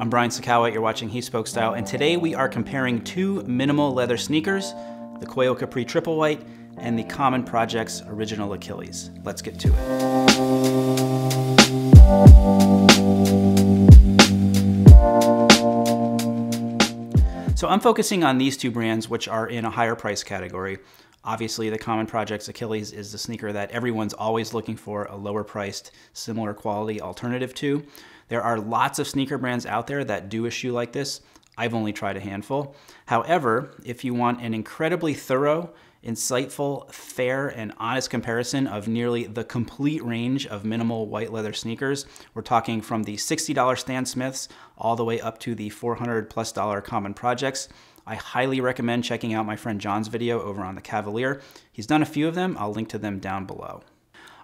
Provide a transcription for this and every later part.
I'm Brian Sacawa, you're watching He Spoke Style, and today we are comparing two minimal leather sneakers, the Koio Capri Triple White and the Common Projects Original Achilles. Let's get to it. So I'm focusing on these two brands, which are in a higher price category. Obviously, the Common Projects Achilles is the sneaker that everyone's always looking for, a lower priced, similar quality alternative to. There are lots of sneaker brands out there that do a shoe like this. I've only tried a handful. However, if you want an incredibly thorough, insightful, fair, and honest comparison of nearly the complete range of minimal white leather sneakers, we're talking from the $60 Stan Smiths all the way up to the $400+ Common Projects, I highly recommend checking out my friend John's video over on the Kavalier. He's done a few of them. I'll link to them down below.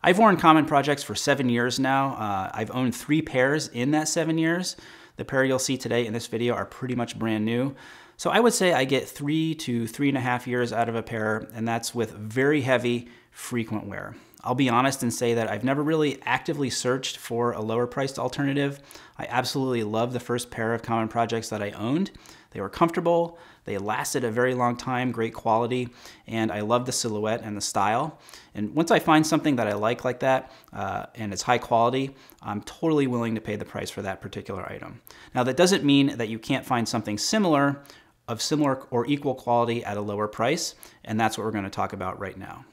I've worn Common Projects for 7 years now. I've owned 3 pairs in that 7 years. The pair you'll see today in this video are pretty much brand new. So I would say I get 3 to 3.5 years out of a pair, and that's with very heavy, frequent wear. I'll be honest and say that I've never really actively searched for a lower priced alternative. I absolutely love the first pair of Common Projects that I owned. They were comfortable, they lasted a very long time, great quality, and I love the silhouette and the style. And once I find something that I like that, and it's high quality, I'm totally willing to pay the price for that particular item. Now that doesn't mean that you can't find something similar, of similar or equal quality at a lower price, and that's what we're gonna talk about right now.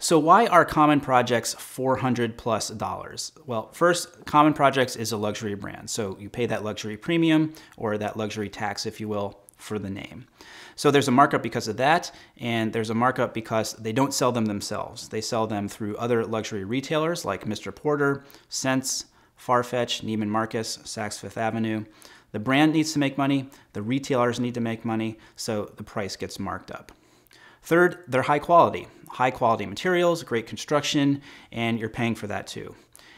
So why are Common Projects $400+? Well, first, Common Projects is a luxury brand. So you pay that luxury premium or that luxury tax, if you will, for the name. So there's a markup because of that, and there's a markup because they don't sell them themselves. They sell them through other luxury retailers like Mr. Porter, Ssense, Farfetch, Neiman Marcus, Saks Fifth Avenue. The brand needs to make money, the retailers need to make money, so the price gets marked up. Third, they're high quality materials, great construction, and you're paying for that too.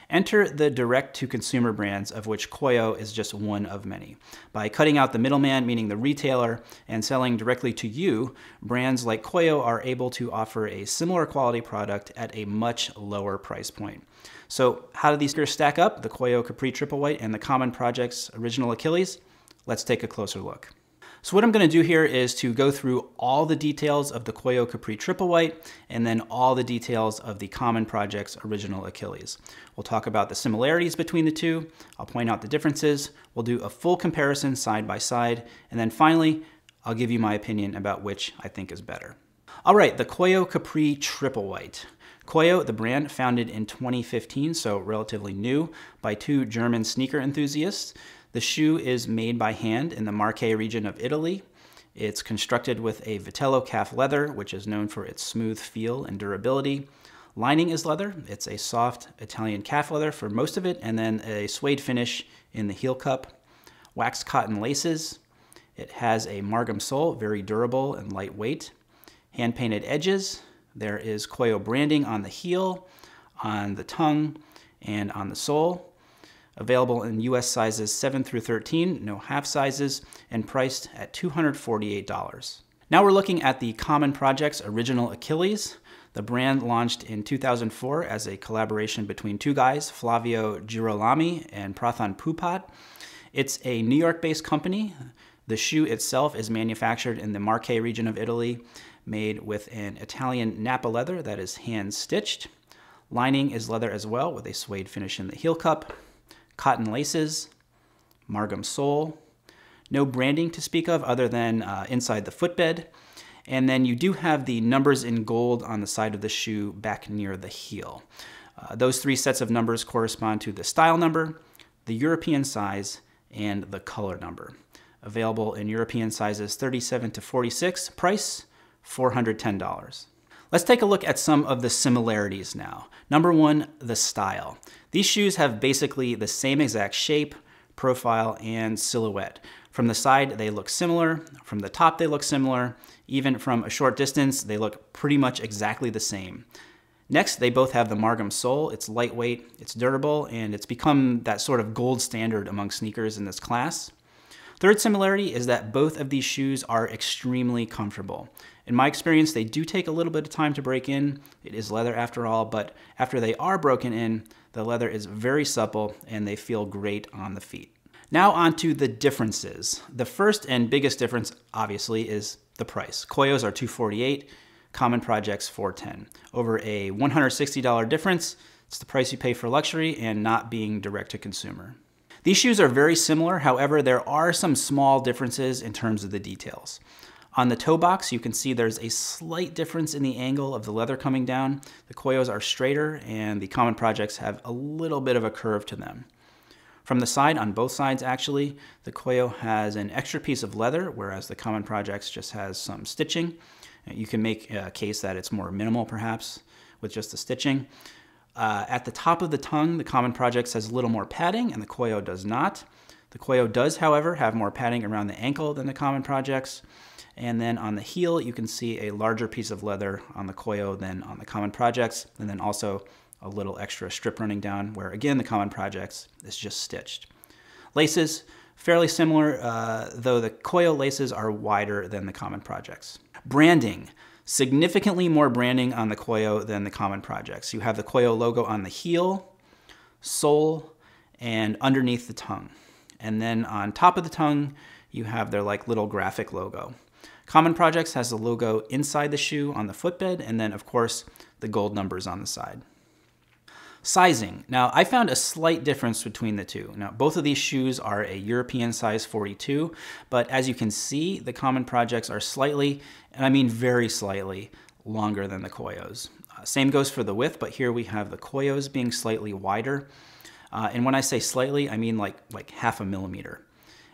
Enter the direct-to-consumer brands, of which Koio is just one of many. By cutting out the middleman, meaning the retailer, and selling directly to you, brands like Koio are able to offer a similar quality product at a much lower price point. So how do these sneakers stack up? The Koio Capri Triple White and the Common Projects Original Achilles? Let's take a closer look. So what I'm gonna do here is to go through all the details of the Koio Capri Triple White and then all the details of the Common Projects Original Achilles. We'll talk about the similarities between the two. I'll point out the differences. We'll do a full comparison side by side. And then finally, I'll give you my opinion about which I think is better. All right, the Koio Capri Triple White. Koio, the brand, founded in 2015, so relatively new, by 2 German sneaker enthusiasts. The shoe is made by hand in the Marche region of Italy. It's constructed with a Vitello calf leather, which is known for its smooth feel and durability. Lining is leather. It's a soft Italian calf leather for most of it, and then a suede finish in the heel cup. Waxed cotton laces. It has a Margom sole, very durable and lightweight. Hand-painted edges. There is Koio branding on the heel, on the tongue, and on the sole. Available in US sizes 7 through 13, no half sizes, and priced at $248. Now we're looking at the Common Projects Original Achilles. The brand launched in 2004 as a collaboration between 2 guys, Flavio Girolami and Prathan Pupat. It's a New York-based company. The shoe itself is manufactured in the Marche region of Italy, made with an Italian Napa leather that is hand-stitched. Lining is leather as well, with a suede finish in the heel cup. Cotton laces, Margom sole, no branding to speak of other than inside the footbed. And then you do have the numbers in gold on the side of the shoe back near the heel. Those 3 sets of numbers correspond to the style number, the European size, and the color number. Available in European sizes 37 to 46, price $410. Let's take a look at some of the similarities now. Number one, the style. These shoes have basically the same exact shape, profile, and silhouette. From the side, they look similar. From the top, they look similar. Even from a short distance, they look pretty much exactly the same. Next, they both have the Margom sole. It's lightweight, it's durable, and it's become that sort of gold standard among sneakers in this class. Third similarity is that both of these shoes are extremely comfortable. In my experience, they do take a little bit of time to break in. It is leather after all, but after they are broken in, the leather is very supple and they feel great on the feet. Now onto the differences. The first and biggest difference, obviously, is the price. Koios are $248, Common Projects $410. Over a $160 difference, it's the price you pay for luxury and not being direct to consumer. These shoes are very similar, however, there are some small differences in terms of the details. On the toe box, you can see there's a slight difference in the angle of the leather coming down. The Koios are straighter and the Common Projects have a little bit of a curve to them. From the side, on both sides actually, the Koio has an extra piece of leather, whereas the Common Projects just has some stitching. You can make a case that it's more minimal perhaps with just the stitching. At the top of the tongue, the Common Projects has a little more padding and the Koio does not. The Koio does, however, have more padding around the ankle than the Common Projects. And then on the heel, you can see a larger piece of leather on the Koio than on the Common Projects, and then also a little extra strip running down where, again, the Common Projects is just stitched. Laces, fairly similar, though the Koio laces are wider than the Common Projects. Branding, significantly more branding on the Koio than the Common Projects. You have the Koio logo on the heel, sole, and underneath the tongue. And then on top of the tongue, you have their like little graphic logo. Common Projects has the logo inside the shoe on the footbed, and then of course, the gold numbers on the side. Sizing. Now, I found a slight difference between the two. Now, both of these shoes are a European size 42, but as you can see, the Common Projects are slightly, and I mean very slightly, longer than the Koios. Same goes for the width, but here we have the Koios being slightly wider. And when I say slightly, I mean like half a millimeter.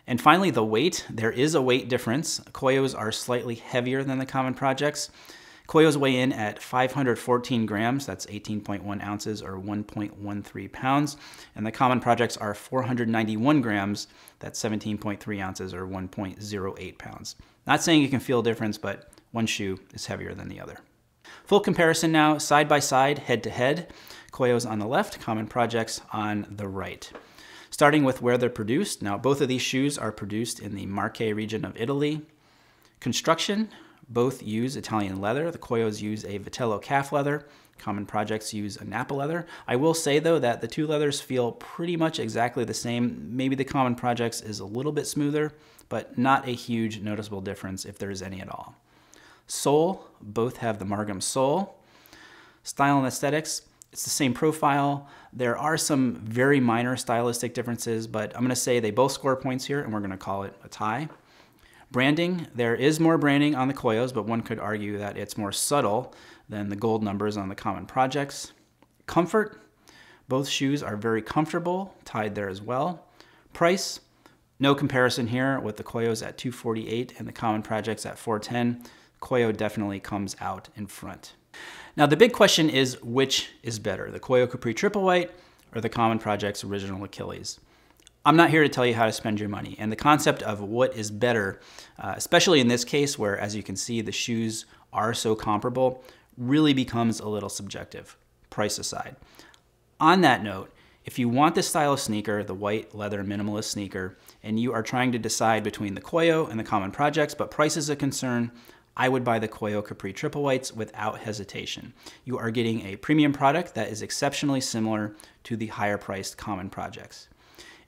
And finally, the weight. There is a weight difference. Koios are slightly heavier than the Common Projects. Koios weigh in at 514 grams, that's 18.1 ounces or 1.13 pounds, and the Common Projects are 491 grams, that's 17.3 ounces or 1.08 pounds. Not saying you can feel a difference, but one shoe is heavier than the other. Full comparison now, side by side, head to head. Koios on the left, Common Projects on the right. Starting with where they're produced, now both of these shoes are produced in the Marche region of Italy. Construction, both use Italian leather. The Koios use a Vitello calf leather. Common Projects use a Napa leather. I will say though that the two leathers feel pretty much exactly the same. Maybe the Common Projects is a little bit smoother, but not a huge noticeable difference if there is any at all. Sole, both have the Margom sole. Style and aesthetics, it's the same profile. There are some very minor stylistic differences, but I'm gonna say they both score points here and we're gonna call it a tie. Branding, there is more branding on the Koios, but one could argue that it's more subtle than the gold numbers on the Common Projects. Comfort, both shoes are very comfortable, tied there as well. Price, no comparison here with the Koios at $248 and the Common Projects at $410. Koio definitely comes out in front. Now the big question is, which is better, the Koio Capri Triple White or the Common Projects Original Achilles? I'm not here to tell you how to spend your money, and the concept of what is better, especially in this case where, as you can see, the shoes are so comparable, really becomes a little subjective, price aside. On that note, if you want this style of sneaker, the white leather minimalist sneaker, and you are trying to decide between the Koio and the Common Projects, but price is a concern, I would buy the Koio Capri Triple Whites without hesitation. You are getting a premium product that is exceptionally similar to the higher priced Common Projects.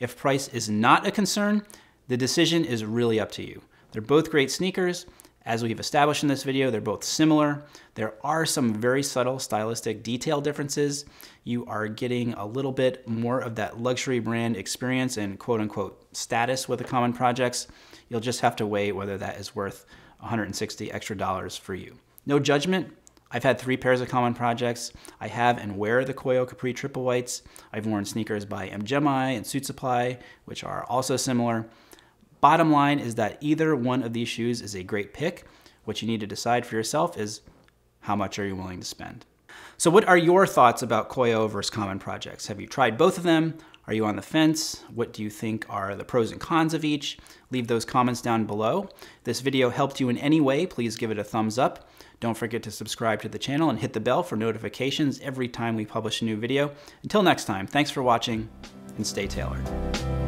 If price is not a concern, the decision is really up to you. They're both great sneakers. As we've established in this video, they're both similar. There are some very subtle stylistic detail differences. You are getting a little bit more of that luxury brand experience and quote unquote status with the Common Projects. You'll just have to weigh whether that is worth $160 extra dollars for you. No judgment. I've had 3 pairs of Common Projects. I have and wear the Koio Capri Triple Whites. I've worn sneakers by MGemi and Suit Supply, which are also similar. Bottom line is that either one of these shoes is a great pick. What you need to decide for yourself is how much are you willing to spend. So what are your thoughts about Koio versus Common Projects? Have you tried both of them? Are you on the fence? What do you think are the pros and cons of each? Leave those comments down below. If this video helped you in any way, please give it a thumbs up. Don't forget to subscribe to the channel and hit the bell for notifications every time we publish a new video. Until next time, thanks for watching and stay tailored.